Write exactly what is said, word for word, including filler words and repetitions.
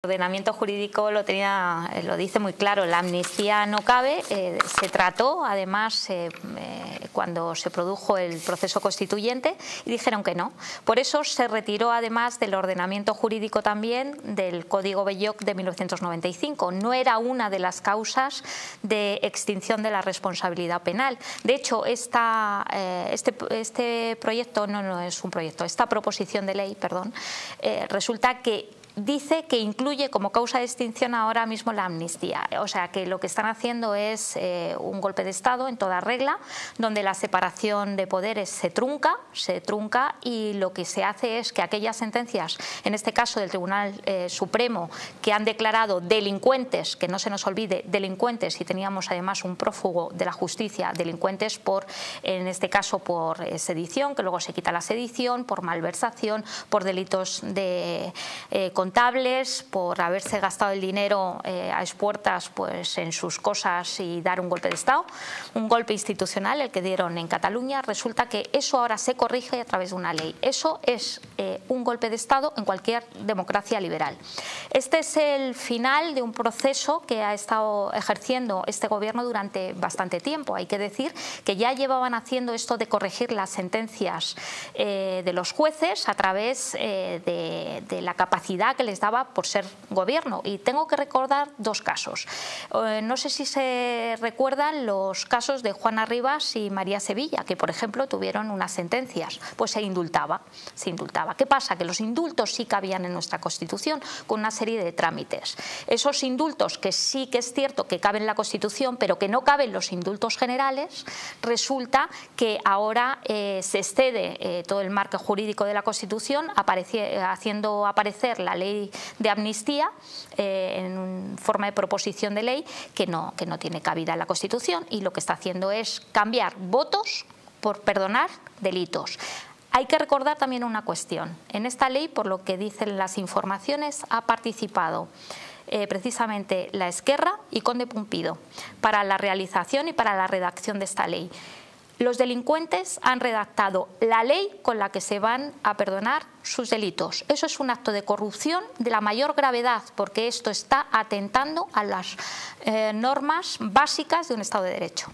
El ordenamiento jurídico lo tenía, lo dice muy claro, la amnistía no cabe, eh, se trató además eh, eh, cuando se produjo el proceso constituyente y dijeron que no. Por eso se retiró además del ordenamiento jurídico también del Código Belloc de mil novecientos noventa y cinco. No era una de las causas de extinción de la responsabilidad penal. De hecho, esta, eh, este, este proyecto, no, no es un proyecto, esta proposición de ley, perdón, eh, resulta que dice que incluye como causa de extinción ahora mismo la amnistía. O sea que lo que están haciendo es eh, un golpe de Estado en toda regla, donde la separación de poderes se trunca, se trunca y lo que se hace es que aquellas sentencias, en este caso del Tribunal eh, Supremo, que han declarado delincuentes, que no se nos olvide, delincuentes, y teníamos además un prófugo de la justicia, delincuentes por, en este caso por eh, sedición, que luego se quita la sedición, por malversación, por delitos de eh, contables, por haberse gastado el dinero eh, a expuertas pues, en sus cosas y dar un golpe de Estado, un golpe institucional, el que dieron en Cataluña. Resulta que eso ahora se corrige a través de una ley. Eso es eh, un golpe de Estado en cualquier democracia liberal. Este es el final de un proceso que ha estado ejerciendo este gobierno durante bastante tiempo. Hay que decir que ya llevaban haciendo esto de corregir las sentencias eh, de los jueces a través eh, de, de la capacidad que les daba por ser gobierno. Y tengo que recordar dos casos. Eh, no sé si se recuerdan los casos de Juana Rivas y María Sevilla, que por ejemplo tuvieron unas sentencias, pues se indultaba, se indultaba. ¿Qué pasa? Que los indultos sí cabían en nuestra Constitución con una serie de trámites. Esos indultos que sí que es cierto que caben en la Constitución, pero que no caben los indultos generales, resulta que ahora eh, se excede eh, todo el marco jurídico de la Constitución aparece, haciendo aparecer la ley de amnistía eh, en forma de proposición de ley que no, que no tiene cabida en la Constitución, y lo que está haciendo es cambiar votos por perdonar delitos. Hay que recordar también una cuestión. En esta ley, por lo que dicen las informaciones, ha participado eh, precisamente la Esquerra y Conde Pumpido para la realización y para la redacción de esta ley. Los delincuentes han redactado la ley con la que se van a perdonar sus delitos. Eso es un acto de corrupción de la mayor gravedad, porque esto está atentando a las eh, normas básicas de un Estado de Derecho.